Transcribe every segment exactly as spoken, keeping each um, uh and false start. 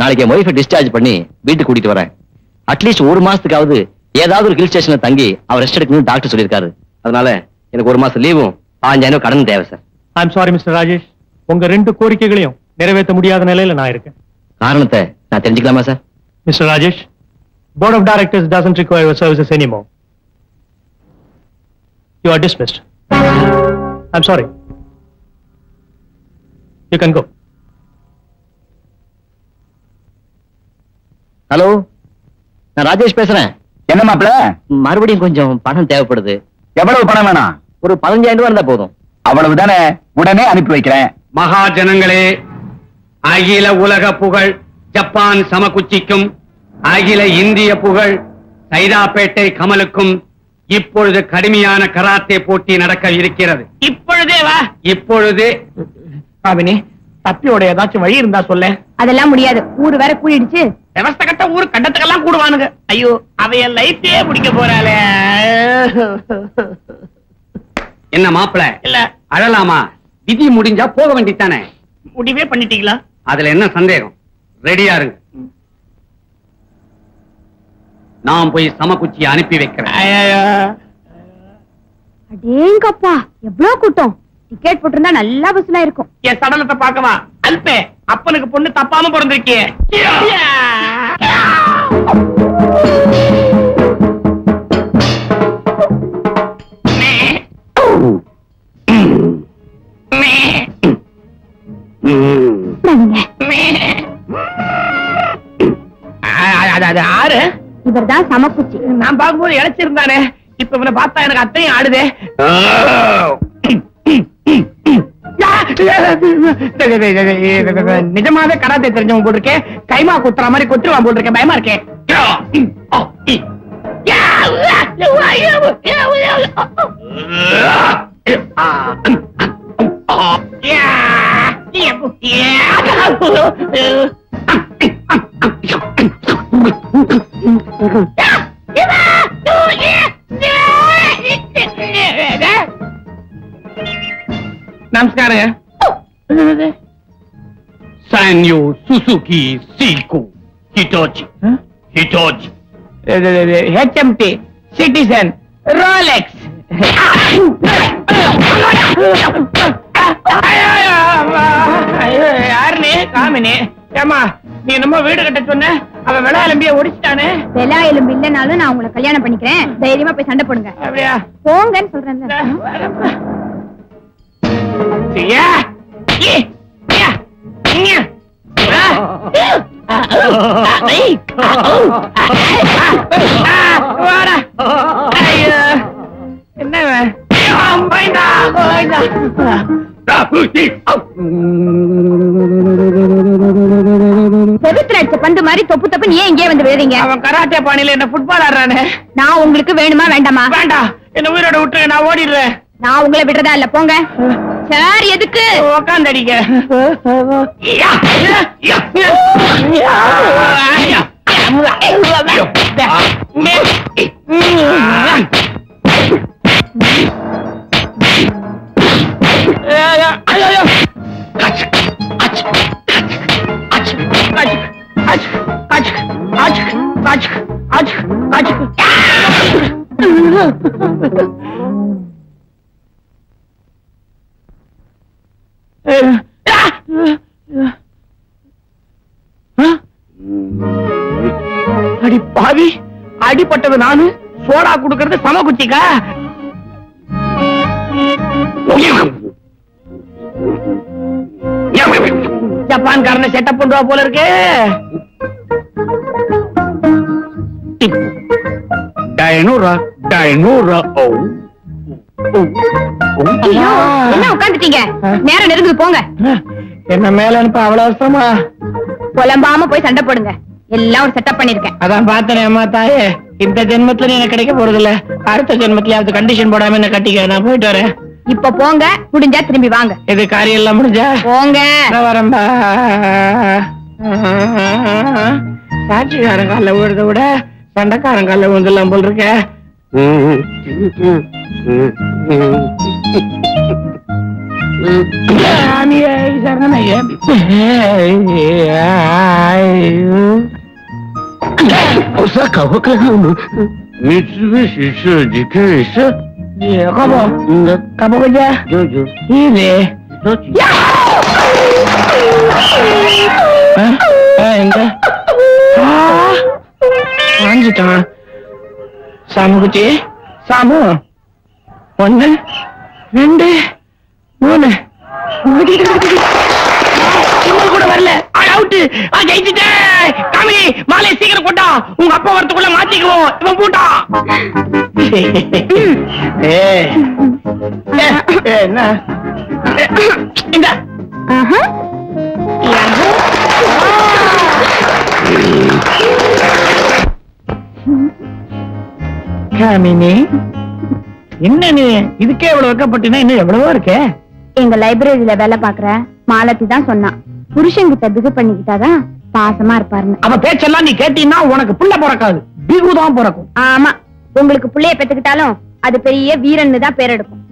நாளைக்கு என் wifi discharge பண்ணி வீட்டுக்கு கூட்டிட்டு வரேன். அட்லீஸ்ட் ஒரு மாசத்துக்காவது ஏதாவது ஒரு ஹில் ஸ்டேஷன்ல தங்கி அவர் ரெஸ்ட் எடுக்கணும்னு டாக்டர் சொல்லியிருக்காரு. அதனால எனக்கு ஒரு மாசம் லீவும் பாஞ்சாயிரம் கடன் தேவை sir. I am sorry mister Rajesh, உங்க ரெண்டு கோரிக்கைகளையும் நிறைவேற்ற முடியாத நிலையில நான் இருக்கேன். காரணத்தை நான் தெரிஞ்சுக்கலாமா sir? Mister Rajesh, board of directors doesn't require your services anymore. You are dismissed. I'm sorry. You can go. Hello, நான் ராஜேஷ் பேசுறேன். என்ன மாப்ள, மறுபடியும் கொஞ்சம் பணம் தேவைப்படுது. எவ்வளவு பணம் வேணா? ஒரு பதினஞ்சாயிரம் ரூபாய் இருந்தா போதும். அவ்வளவுதானே, உடனே அனுப்பி வைக்கிறேன். மகாஜனங்களே, அகில உலக புகழ் ஜப்பான் சமகுச்சிக்கும் அகில இந்திய புகழ் சைதாப்பேட்டை கமலுக்கும் இப்பொழுது கடுமையான கராத்தே போட்டி நடக்க இருக்கிறது. இப்பொழுதே வா. இப்பொழுதே பாவினி, தப்பியோட ஏதாச்சும் வழி இருந்தா சொல்ல. அதெல்லாம் முடியாது, ஊரு வேற கூடிடுச்சு. விவசாய கட்ட ஊரு கண்டத்துக்கெல்லாம் கூடுவானுங்க. ஐயோ, அவைய லைட்டே பிடிக்க போறாளே. என்ன மாப்பிள, இல்ல அழலாமா? விதி முடிஞ்சா போக வேண்டித்தானே. முடிவே பண்ணிட்டீங்களா? அதுல என்ன சந்தேகம்? ரெடியா இருங்க, நான் போய் சமக்குச்சியை அனுப்பி வைக்கிறேன். அடேங்கப்பா, எவ்வளவு கூட்டம்! டிக்கெட் போட்டிருந்தா நல்லா பஸ்ல இருக்கும். என் சடலத்தை பார்க்கவா அல்பே? அப்பனுக்கு பொண்ணு தப்பாம பிறந்திருக்கே. அது ஆறு இவர்தான் சமக்குச்சி. நான் பார்க்கும்போது இழைச்சிருந்தானே, இப்ப இவனை பார்த்தா எனக்கு அத்தையும் ஆடுதே. நிஜமாவே கராத்தே தெரிஞ்சவங்க போட்டிருக்கேன். கைமா குத்துற மாதிரி குத்துருவா போட்டிருக்கேன். பயமா இருக்கேன். நமஸ்காரம். Sanyo Suzuki Seiko Hitachi Hitachi HMT Citizen Rolex. யாருனே காமினே? ஏமா, நீ நம்ம வீடு கட்ட சொன்ன அவன் விளா எலும்பிய ஒடிச்சுட்டானே. விளா எலும்பு இல்லைனாலும் நான் உங்களை கல்யாணம் பண்ணிக்கிறேன். தைரியமா போய் சண்டை போடுங்க. அப்படியா? போங்கன்னு சொல்றேன். பந்து மாதிரி தொப்பு தப்பு நீ எங்கே வந்து விழுறீங்க? அவன் கராட்டே பாணியில என்ன ஃபுட்பால் ஆடுறானே. நான் உங்களுக்கு வேணுமா வேண்டாமா? வேண்டாம். என்ன உயிரோட விட்டு நான் ஓடிடுறேன். நான் உங்களை விடுறதா இல்ல, போங்க. சரி, எதுக்கு உக்காந்து அடிக்க? அடி பாவி, அடிப்பட்டது நானு. சோடா குடுக்கிறது சமகுச்சிக்கா? ஜப்பான்காரனை செட்டப் பண்றா போல இருக்கு. டைனோரா டைனோரா ஓ உட்காந்துட்டீங்க. நேரம் நெருங்குது, போங்க. என்ன மேல அனுப்ப அவ்வளவு அவசரமா? புலம்பாம போய் சண்டை போடுங்க. எல்லாம் ஒரு செட்டப் பண்ணிருக்கேன். அதான் பாத்தேன் தாயே, இந்த ஜென்மத்துல எனக்கு கிடைக்க போறது இல்ல. அடுத்த ஜென்மத்திலயாவது கண்டிஷன் போடாம என்ன கட்டிக்க. நான் போயிட்டு வரேன். இப்ப போங்க, முடிஞ்சா திரும்பி வாங்க. இது காரியம் எல்லாம் முடிஞ்சா போங்க. வரம்பா சாட்சிக்காரங்கால ஊறத விட சண்டைக்காரங்கால ஊர்ந்துலாம் போல் இருக்க. আমি এই শরণ নাই ওসাকা হকলু মিছুবিশি জিকেশ ইয়া কাবো কাবো গজা জো জো ইরে সোচি এন্ড আঞ্জিতা সামুগতি সামু one ரெண்டு மூணு இன்னும் கூட வரல அவுட் ஆ ஜெயிச்சிட்டே காமி மாலை சீக்கிரம் போடா உங்க அப்பா வரதுக்குள்ள மாத்திக்குவோம் இவன் போடா ஏ என்ன இந்த ஆஹா யாரு காமினி என்ன நீ இதுக்கே எவ்வளவு வைக்கப்பட்டீங்கன்னா இன்னும் எவ்வளவோ இருக்கே எங்க லைப்ரரியில வேலை பாக்குற மாலத்தி தான் சொன்னான் புருஷன் கிட்ட பிகு பண்ணிக்கிட்டாதான் பாசமா இருப்பாருன்னு அவ பேச்செல்லாம் நீ கேட்டீங்கன்னா உனக்கு புள்ள பிறக்காது பிகுதான் பிறக்கும் ஆமா உங்களுக்கு புள்ளைய பெத்துக்கிட்டாலும் அது பெரிய வீரன்னு தான் பேர் எடுக்கும்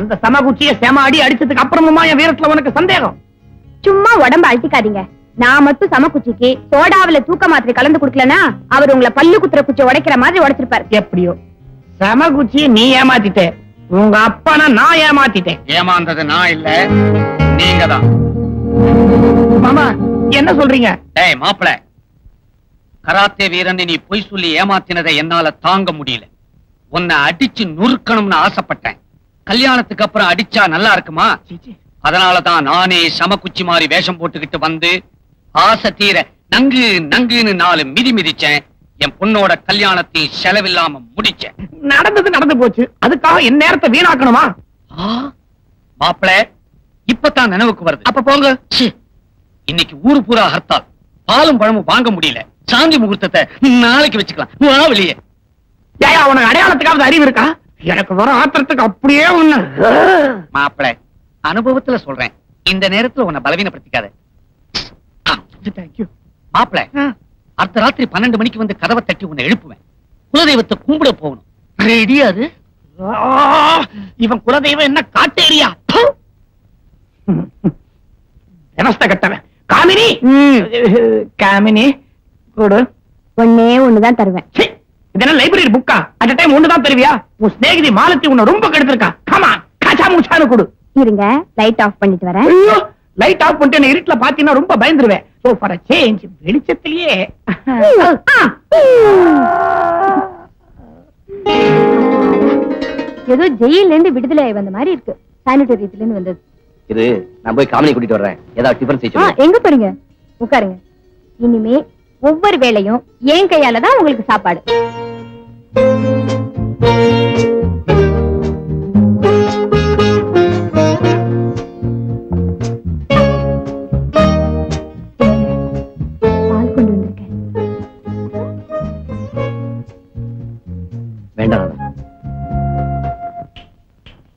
அந்த சமகுச்சிய சேம அடி அடிச்சதுக்கு அப்புறமா என் வீரத்துல உனக்கு சந்தேகம் சும்மா உடம்பு அழுத்திக்காதீங்க நான் மட்டும் சமக்குச்சிக்கு சோடாவில தூக்க மாத்திரை கலந்து குடுக்கலன்னா அவர் உங்களை பல்லு குத்துற குச்சியை உடைக்கிற மாதிரி உடைச்சிருப்பாரு எப்படியோ சமகுச்சி நீ ஏமாத்திட்ட உங்க அப்பா நான் ஏமாத்திட்டேன் ஏமாந்தது நான் இல்ல நீங்க தான் மாமா என்ன சொல்றீங்க டேய் மாப்ள கராத்தே வீரன் நீ போய் சொல்லி ஏமாத்தினதை என்னால தாங்க முடியல உன்னை அடிச்சு நுறுக்கணும்னு ஆசைப்பட்டேன் கல்யாணத்துக்கு அப்புறம் அடிச்சா நல்லா இருக்குமா அதனாலதான் நானே சமகுச்சி மாதிரி வேஷம் போட்டுக்கிட்டு வந்து ஆசை தீர நங்கு நங்குன்னு நாலு மிதி மிதிச்சேன் என் பொண்ணோட கல்யாணத்தை செலவில்லாம முடிச்சேன் நடந்தது நடந்து போச்சு அதுக்காக என் நேரத்தை வீணாக்கணுமா மாப்பிள இப்பதான் நினைவுக்கு வருது அப்ப போங்க இன்னைக்கு ஊரு பூரா ஹர்த்தால் பாலும் பழமும் வாங்க முடியல சாந்தி முகூர்த்தத்தை நாளைக்கு வச்சுக்கலாம் வெளியே ஏயா உனக்கு அடையாளத்துக்காவது அறிவு இருக்கா எனக்கு வர ஆத்திரத்துக்கு அப்படியே ஒண்ணு மாப்பிள அனுபவத்துல சொல்றேன் இந்த நேரத்துல உன்னை பலவீனப்படுத்திக்காத மாப்பிள அடுத்த ராத்திரி பன்னெண்டு மணிக்கு வந்து கதவை தட்டி உன்னை எழுப்புவேன் குலதெய்வத்தை கும்பிட போகணும் ரெடியாது இவன் குலதெய்வம் என்ன காட்டேரியா கட்டவன் காமினி காமினி கொடு ஒன்னே ஒண்ணுதான் தருவேன் இதெல்லாம் லைப்ரரி புக்கா அட் அ டைம் ஒண்ணுதான் தருவியா உன் ஸ்நேகிதி மாலத்தி உன்னை ரொம்ப கெடுத்திருக்கா ஆமா காச்சா மூச்சானு கொடு இருங்க லைட் ஆஃப் பண்ணிட்டு வரேன் லைட் ஆஃப் பண்ணிட்டு என்ன இருட்டுல பாத்தீங்கன்னா ரொம்ப பயந்துருவேன் வெளிச்சத்திலேயே ஏதோ ஜெயில இருந்து விடுதலை ஆகி வந்த மாதிரி இருக்கு சானிட்டரியத்துல இருந்து வந்தது இது நான் போய் காமனி கூட்டிட்டு வரேன் ஏதாவது டிஃபரன்ஸ் செய்யணும் எங்க போறீங்க உட்காருங்க இனிமே ஒவ்வொரு வேளையும் ஏன் கையால தான் உங்களுக்கு சாப்பாடு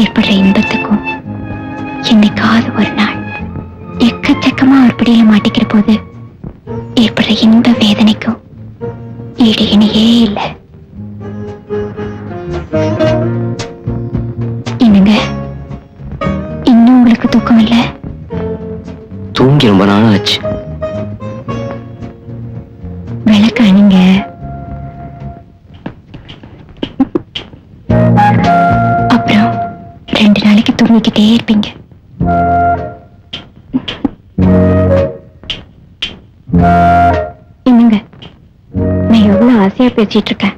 ஏற்படுற இன்பத்துக்கும் என்னைக்காவது ஒரு நாள் எக்கச்சக்கமா ஒரு பிடியில மாட்டிக்கிற போது ஏற்படுற இன்ப வேதனைக்கும் ஈடு இணையே இல்லை என்னங்க இன்னும் உங்களுக்கு தூக்கம் இல்லை தூங்கி ரொம்ப நாள் ஆச்சு விளக்கு அணிங்க தூங்கிக்கிட்டே இருப்பீங்க என்னங்க நான் எவ்வளவு ஆசையா பேசிட்டு இருக்கேன்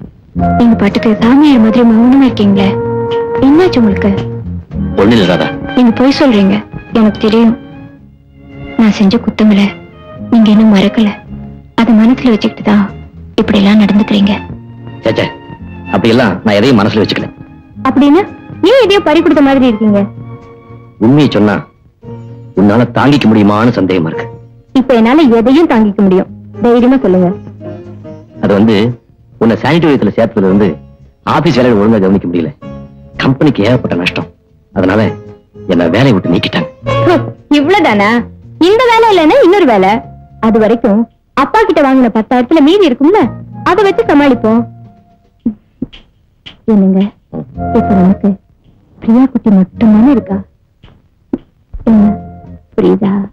நீங்க பாட்டுக்கு சாமியார் மாதிரி மௌனமா இருக்கீங்களே என்னாச்சு உங்களுக்கு ஒண்ணு இல்ல ராதா நீங்க போய் சொல்றீங்க எனக்கு தெரியும் நான் செஞ்ச குத்தங்களை நீங்க இன்னும் மறக்கல அதை மனசுல வச்சுக்கிட்டு தான் இப்படி எல்லாம் நடந்துக்கிறீங்க சேச்சே அப்படியெல்லாம் நான் எதையும் மனசுல வச்சுக்கல அப்படின்னா நீ எதையோ பறி கொடுத்த மாதிரி இருக்கீங்க உண்மையை சொன்னா உன்னால தாங்கிக்க முடியுமான்னு சந்தேகமா இருக்கு. இப்ப என்னால எதையும் தாங்கிக்க முடியும், தைரியமா சொல்லுங்க. அது வந்து உன்னை சானிட்டோரியத்துல சேர்த்ததுல இருந்து ஆபீஸ் வேலையை ஒழுங்கா கவனிக்க முடியல, கம்பெனிக்கு ஏற்பட்ட நஷ்டம், அதனால என்ன வேலையை விட்டு நீக்கிட்டாங்க. இவ்வளவுதானா? இந்த வேலை இல்லைன்னா இன்னொரு வேலை. அது வரைக்கும் அப்பா கிட்ட வாங்கின பத்தாயிரத்துல மீதி இருக்கும்ல, அதை வச்சு சமாளிப்போம். என்னங்க இப்ப நமக்கு பிரியா குட்டி மட்டும்தானே இருக்கா? புரியுதா?